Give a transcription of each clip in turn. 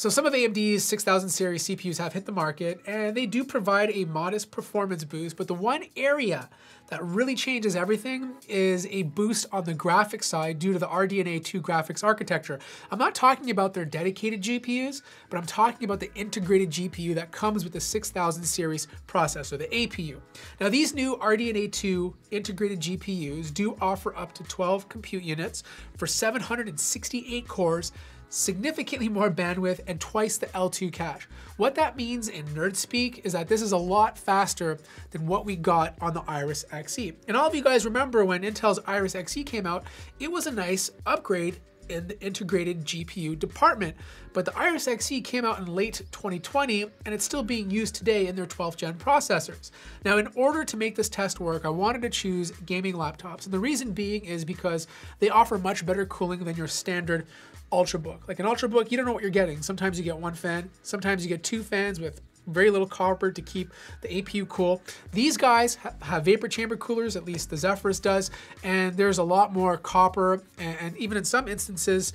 So some of AMD's 6000 series CPUs have hit the market, and they do provide a modest performance boost, but the one area that really changes everything is a boost on the graphics side due to the RDNA 2 graphics architecture. I'm not talking about their dedicated GPUs, but I'm talking about the integrated GPU that comes with the 6000 series processor, the APU. Now these new RDNA 2 integrated GPUs do offer up to 12 compute units for 768 cores, significantly more bandwidth, and twice the L2 cache. What that means in nerd speak is that this is a lot faster than what we got on the Iris Xe. And all of you guys remember when Intel's Iris Xe came out, it was a nice upgrade in the integrated GPU department. But the Iris Xe came out in late 2020, and it's still being used today in their 12th gen processors. Now, in order to make this test work, I wanted to choose gaming laptops. And the reason being is because they offer much better cooling than your standard Ultrabook. Like an Ultrabook, you don't know what you're getting. Sometimes you get one fan, sometimes you get two fans with very little copper to keep the APU cool. These guys have vapor chamber coolers, at least the Zephyrus does, and there's a lot more copper and even in some instances,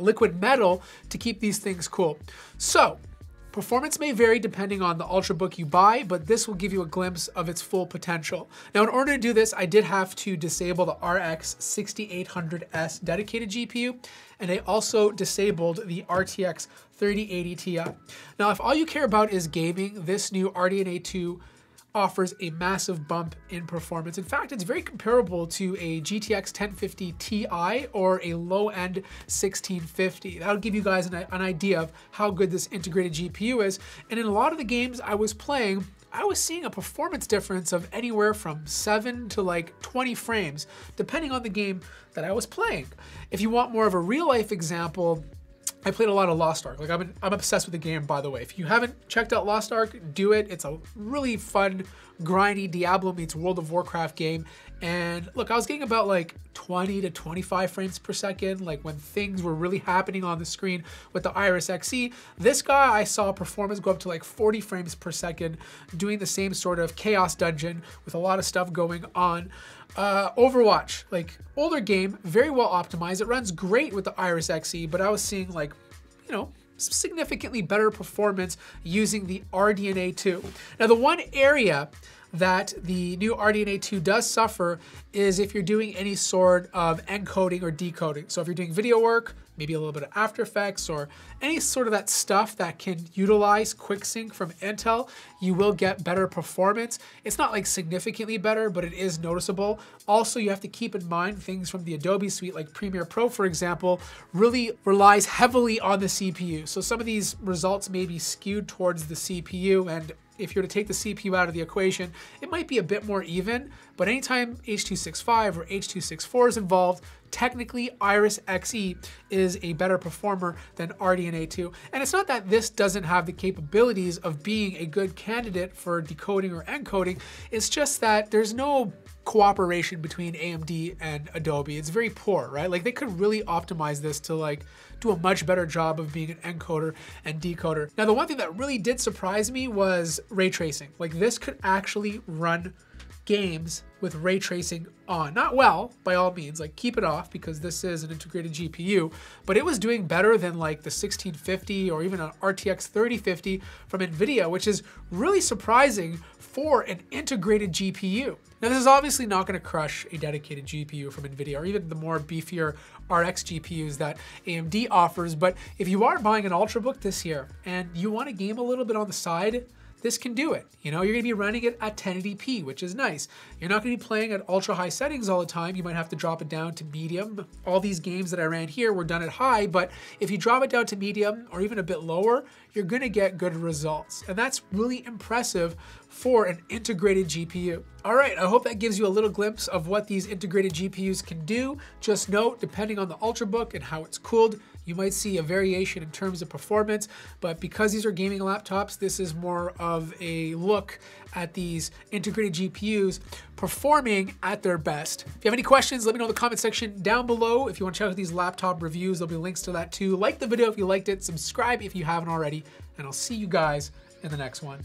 liquid metal to keep these things cool. So, performance may vary depending on the Ultrabook you buy, but this will give you a glimpse of its full potential. Now, in order to do this, I did have to disable the RX 6800S dedicated GPU, and I also disabled the RTX 3080 Ti. Now, if all you care about is gaming, this new RDNA 2 offers a massive bump in performance. In fact, it's very comparable to a GTX 1050 Ti or a low-end 1650. That'll give you guys an idea of how good this integrated GPU is. And in a lot of the games I was playing, I was seeing a performance difference of anywhere from 7 to like 20 frames, depending on the game that I was playing. If you want more of a real-life example, I played a lot of Lost Ark. Like I'm obsessed with the game, by the way. If you haven't checked out Lost Ark, do it. It's a really fun, grindy Diablo meets World of Warcraft game. And look, I was getting about like 20 to 25 frames per second, like when things were really happening on the screen with the Iris Xe. This guy, I saw performance go up to like 40 frames per second, doing the same sort of chaos dungeon with a lot of stuff going on. Overwatch, like older game, very well optimized. It runs great with the Iris Xe, but I was seeing like, you know, significantly better performance using the RDNA 2. Now, the one area that the new RDNA 2 does suffer is if you're doing any sort of encoding or decoding. So if you're doing video work, maybe a little bit of After Effects or any sort of that stuff that can utilize Quick Sync from Intel, you will get better performance. It's not like significantly better, but it is noticeable. Also, you have to keep in mind things from the Adobe suite, like Premiere Pro, for example, really relies heavily on the CPU. So some of these results may be skewed towards the CPU, and if you're to take the CPU out of the equation, it might be a bit more even, but anytime H265 or H264 is involved, technically Iris Xe is a better performer than RDNA 2. And it's not that this doesn't have the capabilities of being a good candidate for decoding or encoding, it's just that there's no cooperation between AMD and Adobe. It's very poor, right? Like they could really optimize this to like do a much better job of being an encoder and decoder. Now, the one thing that really did surprise me was ray tracing. Like this could actually run games with ray tracing on. Not well, by all means, like keep it off because this is an integrated GPU, but it was doing better than like the 1650 or even an RTX 3050 from Nvidia, which is really surprising for an integrated GPU. Now, this is obviously not going to crush a dedicated GPU from Nvidia or even the more beefier RX GPUs that AMD offers, but if you are buying an Ultrabook this year and you want to game a little bit on the side, this can do it. You know, you're gonna be running it at 1080p, which is nice. You're not gonna be playing at ultra high settings all the time. You might have to drop it down to medium. All these games that I ran here were done at high, but if you drop it down to medium or even a bit lower, you're gonna get good results. And that's really impressive for an integrated GPU. All right, I hope that gives you a little glimpse of what these integrated GPUs can do. Just note, depending on the Ultrabook and how it's cooled, you might see a variation in terms of performance, but because these are gaming laptops, this is more of a look at these integrated GPUs performing at their best. If you have any questions, let me know in the comment section down below. If you want to check out these laptop reviews, there'll be links to that too. Like the video if you liked it, subscribe if you haven't already, and I'll see you guys in the next one.